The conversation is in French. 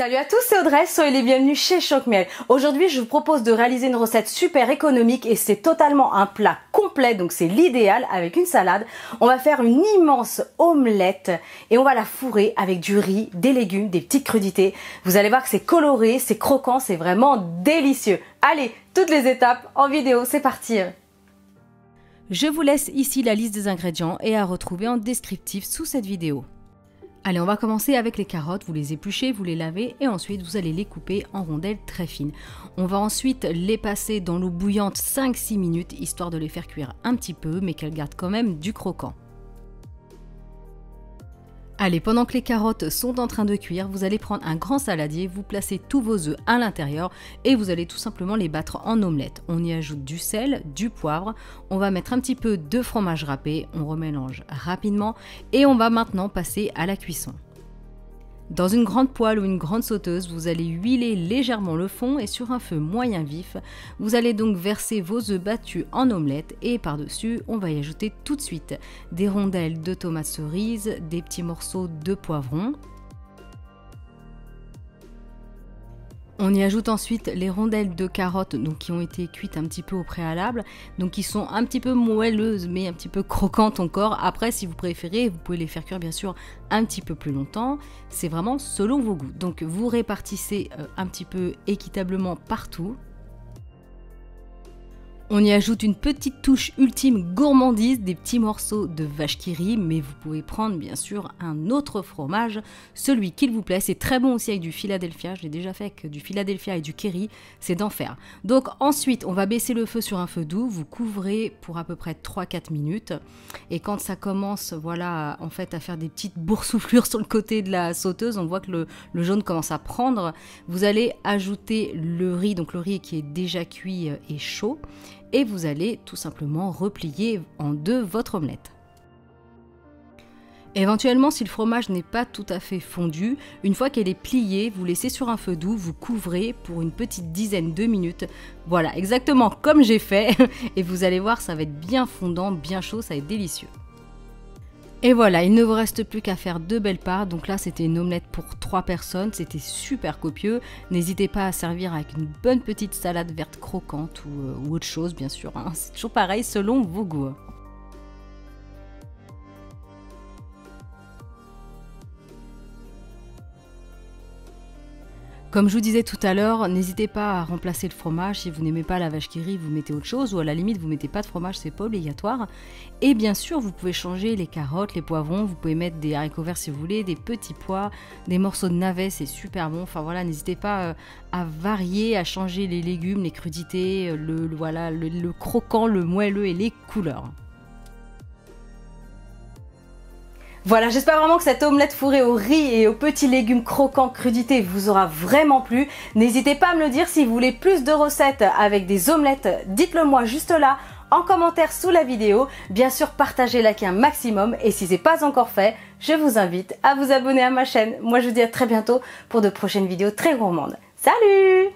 Salut à tous, c'est Audrey, soyez les bienvenus chez ChocMiel. Aujourd'hui, je vous propose de réaliser une recette super économique et c'est totalement un plat complet, donc c'est l'idéal avec une salade. On va faire une immense omelette et on va la fourrer avec du riz, des légumes, des petites crudités. Vous allez voir que c'est coloré, c'est croquant, c'est vraiment délicieux. Allez, toutes les étapes en vidéo, c'est parti! Je vous laisse ici la liste des ingrédients et à retrouver en descriptif sous cette vidéo. Allez, on va commencer avec les carottes, vous les épluchez, vous les lavez et ensuite vous allez les couper en rondelles très fines. On va ensuite les passer dans l'eau bouillante 5-6 minutes, histoire de les faire cuire un petit peu, mais qu'elles gardent quand même du croquant. Allez, pendant que les carottes sont en train de cuire, vous allez prendre un grand saladier, vous placez tous vos œufs à l'intérieur et vous allez tout simplement les battre en omelette. On y ajoute du sel, du poivre, on va mettre un petit peu de fromage râpé, on remélange rapidement et on va maintenant passer à la cuisson. Dans une grande poêle ou une grande sauteuse, vous allez huiler légèrement le fond et sur un feu moyen vif, vous allez donc verser vos œufs battus en omelette et par-dessus, on va y ajouter tout de suite des rondelles de tomates cerises, des petits morceaux de poivrons. On y ajoute ensuite les rondelles de carottes donc, qui ont été cuites un petit peu au préalable, donc qui sont un petit peu moelleuses mais un petit peu croquantes encore. Après, si vous préférez, vous pouvez les faire cuire bien sûr un petit peu plus longtemps. C'est vraiment selon vos goûts. Donc vous répartissez un petit peu équitablement partout. On y ajoute une petite touche ultime gourmandise, des petits morceaux de vache qui rit, mais vous pouvez prendre bien sûr un autre fromage, celui qu'il vous plaît. C'est très bon aussi avec du Philadelphia, je l'ai déjà fait avec du Philadelphia et du Kerry, c'est d'enfer. Donc ensuite, on va baisser le feu sur un feu doux, vous couvrez pour à peu près 3-4 minutes. Et quand ça commence, voilà, en fait, à faire des petites boursouflures sur le côté de la sauteuse, on voit que le jaune commence à prendre. Vous allez ajouter le riz, donc le riz qui est déjà cuit et chaud. Et vous allez tout simplement replier en deux votre omelette. Éventuellement, si le fromage n'est pas tout à fait fondu, une fois qu'elle est pliée, vous laissez sur un feu doux, vous couvrez pour une petite dizaine de minutes. Voilà, exactement comme j'ai fait. Et vous allez voir, ça va être bien fondant, bien chaud, ça va être délicieux. Et voilà, il ne vous reste plus qu'à faire deux belles parts. Donc là, c'était une omelette pour 3 personnes. C'était super copieux. N'hésitez pas à servir avec une bonne petite salade verte croquante ou autre chose, bien sûr. Hein. C'est toujours pareil selon vos goûts. Comme je vous disais tout à l'heure, n'hésitez pas à remplacer le fromage. Si vous n'aimez pas la vache qui rit, vous mettez autre chose. Ou à la limite, vous ne mettez pas de fromage, c'est pas obligatoire. Et bien sûr, vous pouvez changer les carottes, les poivrons. Vous pouvez mettre des haricots verts si vous voulez, des petits pois, des morceaux de navets, c'est super bon. Enfin voilà, n'hésitez pas à varier, à changer les légumes, les crudités, le croquant, le moelleux et les couleurs. Voilà, j'espère vraiment que cette omelette fourrée au riz et aux petits légumes croquants, crudités vous aura vraiment plu. N'hésitez pas à me le dire si vous voulez plus de recettes avec des omelettes, dites-le moi juste là, en commentaire sous la vidéo. Bien sûr, partagez-la un maximum et si ce n'est pas encore fait, je vous invite à vous abonner à ma chaîne. Moi, je vous dis à très bientôt pour de prochaines vidéos très gourmandes. Salut!